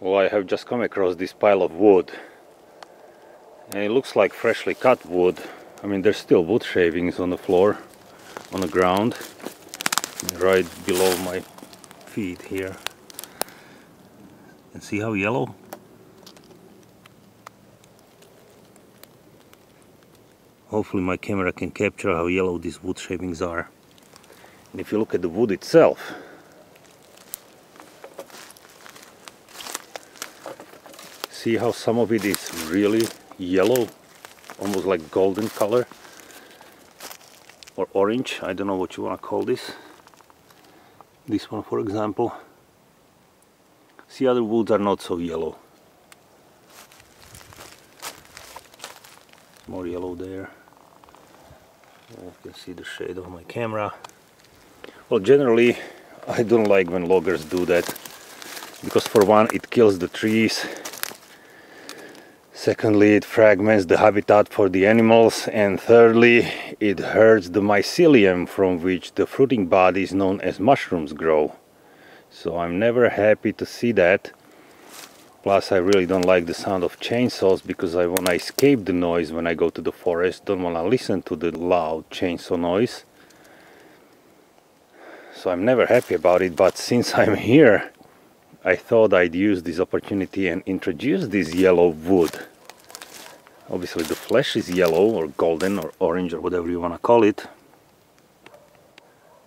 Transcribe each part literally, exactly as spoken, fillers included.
Well, I have just come across this pile of wood, and it looks like freshly cut wood. I mean, there's still wood shavings on the floor, on the ground, right below my feet here. And see how yellow? Hopefully my camera can capture how yellow these wood shavings are. And if you look at the wood itself, see how some of it is really yellow, almost like golden color or orange. I don't know what you want to call this. This one, for example. See, other woods are not so yellow. More yellow there. You can see the shade of my camera. Well, generally I don't like when loggers do that, because for one, it kills the trees, secondly, it fragments the habitat for the animals, and thirdly, it hurts the mycelium from which the fruiting bodies known as mushrooms grow. So I'm never happy to see that. Plus, I really don't like the sound of chainsaws, because I want to escape the noise when I go to the forest. Don't want to listen to the loud chainsaw noise. So I'm never happy about it, but since I'm here, I thought I'd use this opportunity and introduce this yellow wood. Obviously the flesh is yellow or golden or orange or whatever you want to call it.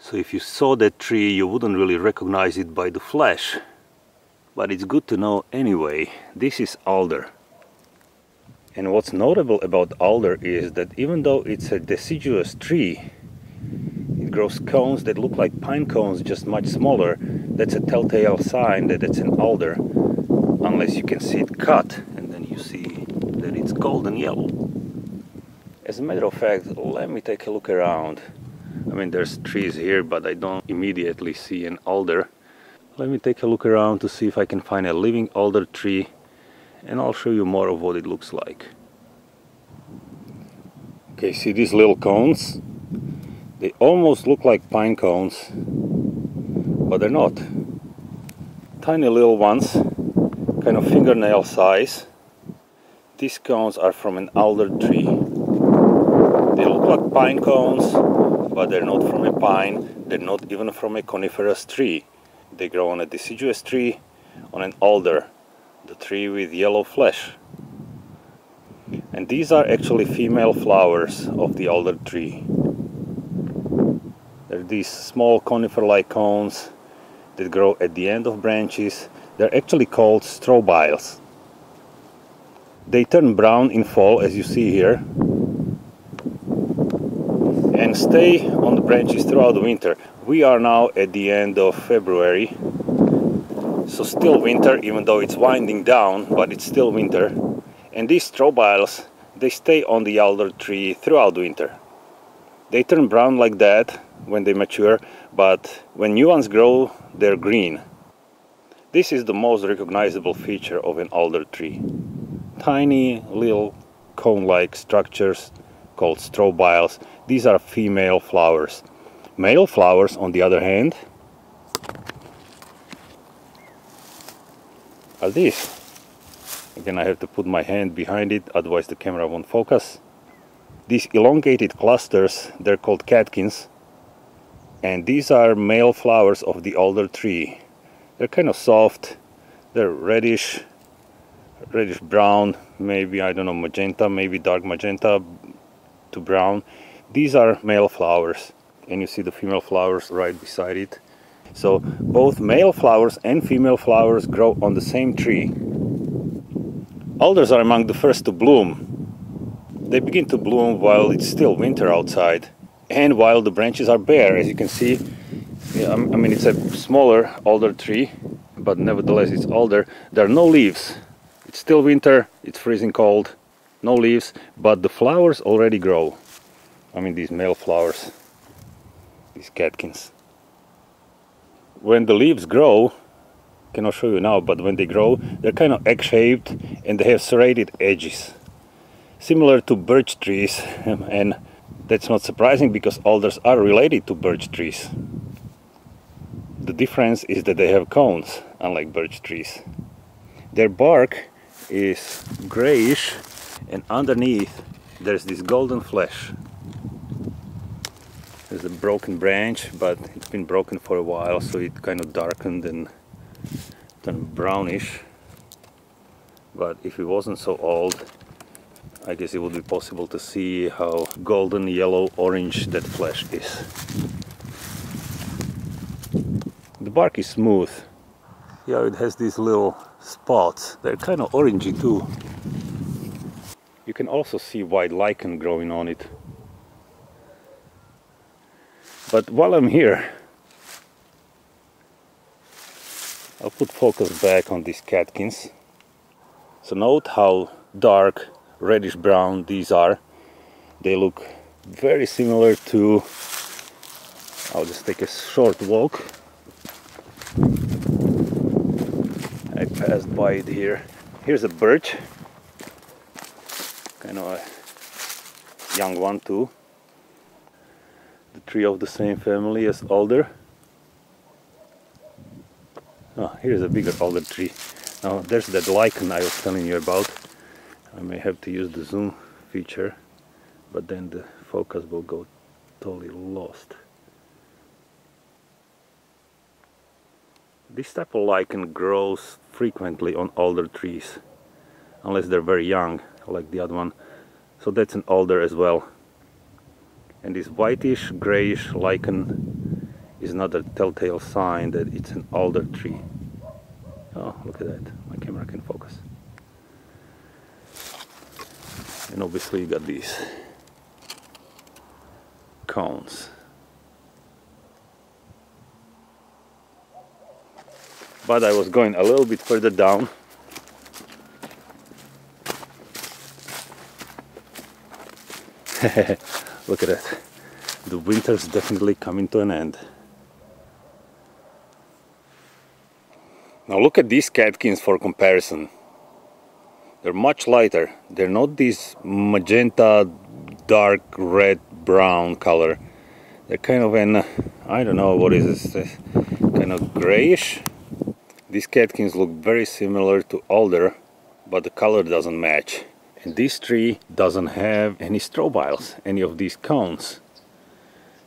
So if you saw that tree, you wouldn't really recognize it by the flesh. But it's good to know anyway. This is alder. And what's notable about alder is that even though it's a deciduous tree, it grows cones that look like pine cones, just much smaller. That's a telltale sign that it's an alder, unless you can see it cut, and then you see that it's golden yellow. As a matter of fact, let me take a look around. I mean, there's trees here, but I don't immediately see an alder. Let me take a look around to see if I can find a living alder tree, and I'll show you more of what it looks like. Okay, see these little cones? They almost look like pine cones, but they're not. Tiny little ones, kind of fingernail size. These cones are from an alder tree. They look like pine cones, but they're not from a pine, they're not even from a coniferous tree. They grow on a deciduous tree, on an alder, the tree with yellow flesh. And these are actually female flowers of the alder tree. They're these small conifer-like cones that grow at the end of branches. They're actually called strobiles. They turn brown in fall, as you see here, and stay on the branches throughout the winter. We are now at the end of February, so still winter, even though it's winding down, but it's still winter. And these strobiles, they stay on the alder tree throughout the winter. They turn brown like that when they mature, but when new ones grow, they're green. This is the most recognizable feature of an alder tree. Tiny little cone-like structures called strobiles. These are female flowers. Male flowers, on the other hand, are these. Again, I have to put my hand behind it, otherwise the camera won't focus. These elongated clusters, they're called catkins, and these are male flowers of the alder tree. They're kind of soft, they're reddish, reddish brown, maybe, I don't know, magenta, maybe dark magenta to brown. These are male flowers. And you see the female flowers right beside it. So both male flowers and female flowers grow on the same tree. Alders are among the first to bloom. They begin to bloom while it's still winter outside, and while the branches are bare, as you can see. Yeah, I mean, it's a smaller alder tree, but nevertheless it's alder. There are no leaves. It's still winter, it's freezing cold, no leaves, but the flowers already grow. I mean, these male flowers. These catkins. When the leaves grow, cannot show you now, but when they grow, they're kind of egg-shaped and they have serrated edges, similar to birch trees, and that's not surprising because alders are related to birch trees. The difference is that they have cones, unlike birch trees. Their bark is grayish, and underneath there's this golden flesh. There's a broken branch, but it's been broken for a while, so it kind of darkened and turned brownish. But if it wasn't so old, I guess it would be possible to see how golden, yellow, orange that flesh is. The bark is smooth. Yeah, it has these little spots. They're kind of orangey too. You can also see white lichen growing on it. But while I'm here, I'll put focus back on these catkins. So note how dark, reddish brown these are. They look very similar to... I'll just take a short walk. I passed by it here. Here's a birch. Kind of a young one too. The tree of the same family as alder. Oh, here's a bigger alder tree. Now there's that lichen I was telling you about. I may have to use the zoom feature, but then the focus will go totally lost. This type of lichen grows frequently on alder trees, unless they're very young, like the other one. So that's an alder as well. And this whitish, grayish lichen is another telltale sign that it's an alder tree. Oh, look at that, my camera can focus. And obviously you got these cones. But I was going a little bit further down. Look at that. The winter's definitely coming to an end. Now look at these catkins for comparison. They're much lighter. They're not this magenta, dark red, brown color. They're kind of an, I don't know what is this, kind of grayish. These catkins look very similar to alder, but the color doesn't match. And this tree doesn't have any strobiles, any of these cones.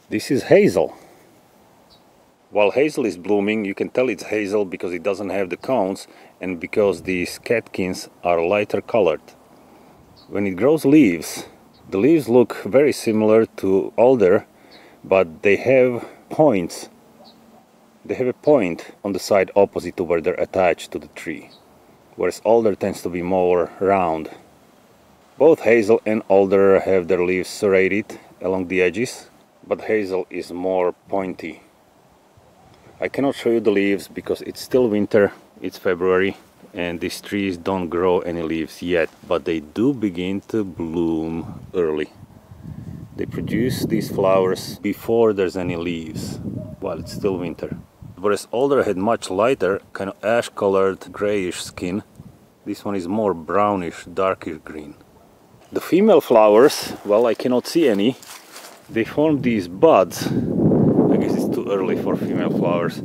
This is hazel. While hazel is blooming, you can tell it's hazel because it doesn't have the cones and because these catkins are lighter colored. When it grows leaves, the leaves look very similar to alder, but they have points. They have a point on the side opposite to where they're attached to the tree, whereas alder tends to be more round. Both hazel and alder have their leaves serrated along the edges, but hazel is more pointy. I cannot show you the leaves because it's still winter, it's February, and these trees don't grow any leaves yet, but they do begin to bloom early. They produce these flowers before there's any leaves, while it's still winter. Whereas alder had much lighter, kind of ash-colored, grayish skin, this one is more brownish, darker green. The female flowers, well, I cannot see any, they form these buds. Too early for female flowers.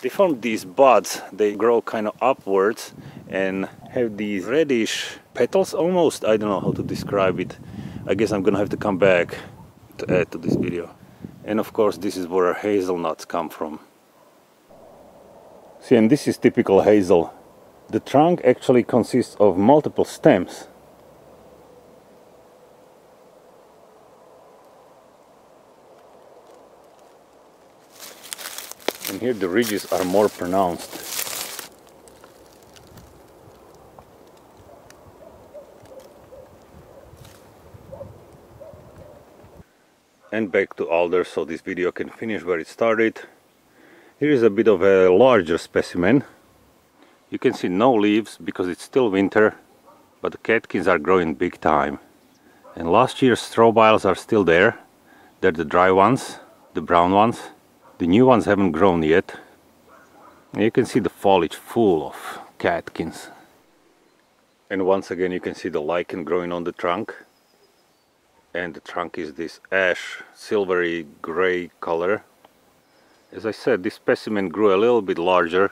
They form these buds, they grow kind of upwards and have these reddish petals almost. I don't know how to describe it. I guess I'm gonna have to come back to add to this video. And of course this is where hazelnuts come from. See, and this is typical hazel. The trunk actually consists of multiple stems. And here the ridges are more pronounced. And back to alder, so this video can finish where it started. Here is a bit of a larger specimen. You can see no leaves because it's still winter, but the catkins are growing big time. And last year's strobiles are still there. They're the dry ones, the brown ones. The new ones haven't grown yet. And you can see the foliage full of catkins. And once again you can see the lichen growing on the trunk. And the trunk is this ash, silvery gray color. As I said, this specimen grew a little bit larger,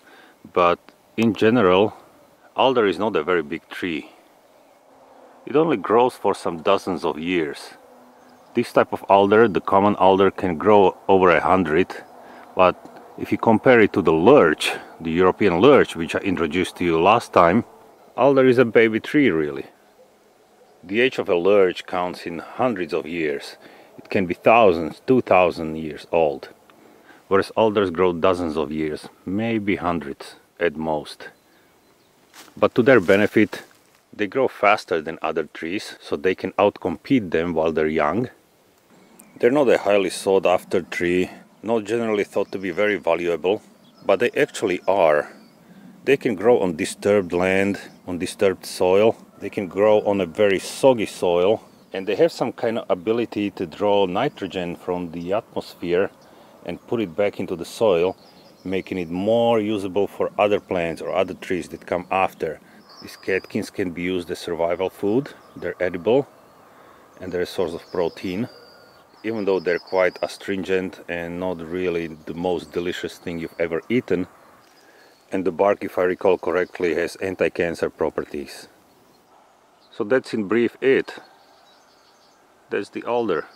but in general Alder is not a very big tree. It only grows for some dozens of years. This type of alder, the common alder, can grow over a hundred, but if you compare it to the lurch, the European lurch, which I introduced to you last time, alder is a baby tree really. The age of a lurch counts in hundreds of years. It can be thousands, two thousand years old. Whereas alders grow dozens of years, maybe hundreds at most. But to their benefit, they grow faster than other trees, so they can outcompete them while they're young. They're not a highly sought after tree, not generally thought to be very valuable, but they actually are. They can grow on disturbed land, on disturbed soil. They can grow on a very soggy soil, and they have some kind of ability to draw nitrogen from the atmosphere and put it back into the soil, making it more usable for other plants or other trees that come after. These catkins can be used as survival food. They're edible and they're a source of protein, even though they're quite astringent and not really the most delicious thing you've ever eaten. And the bark, if I recall correctly, has anti-cancer properties. So that's in brief it. That's the alder.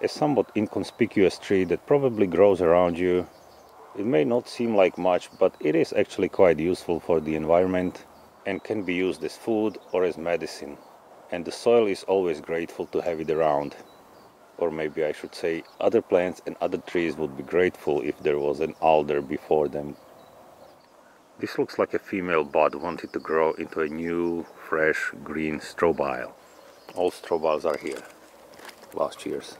A somewhat inconspicuous tree that probably grows around you. It may not seem like much, but it is actually quite useful for the environment and can be used as food or as medicine. And the soil is always grateful to have it around. Or maybe I should say other plants and other trees would be grateful if there was an alder before them. This looks like a female bud wanted to grow into a new, fresh, green strobile. All strobiles are here. Last year's.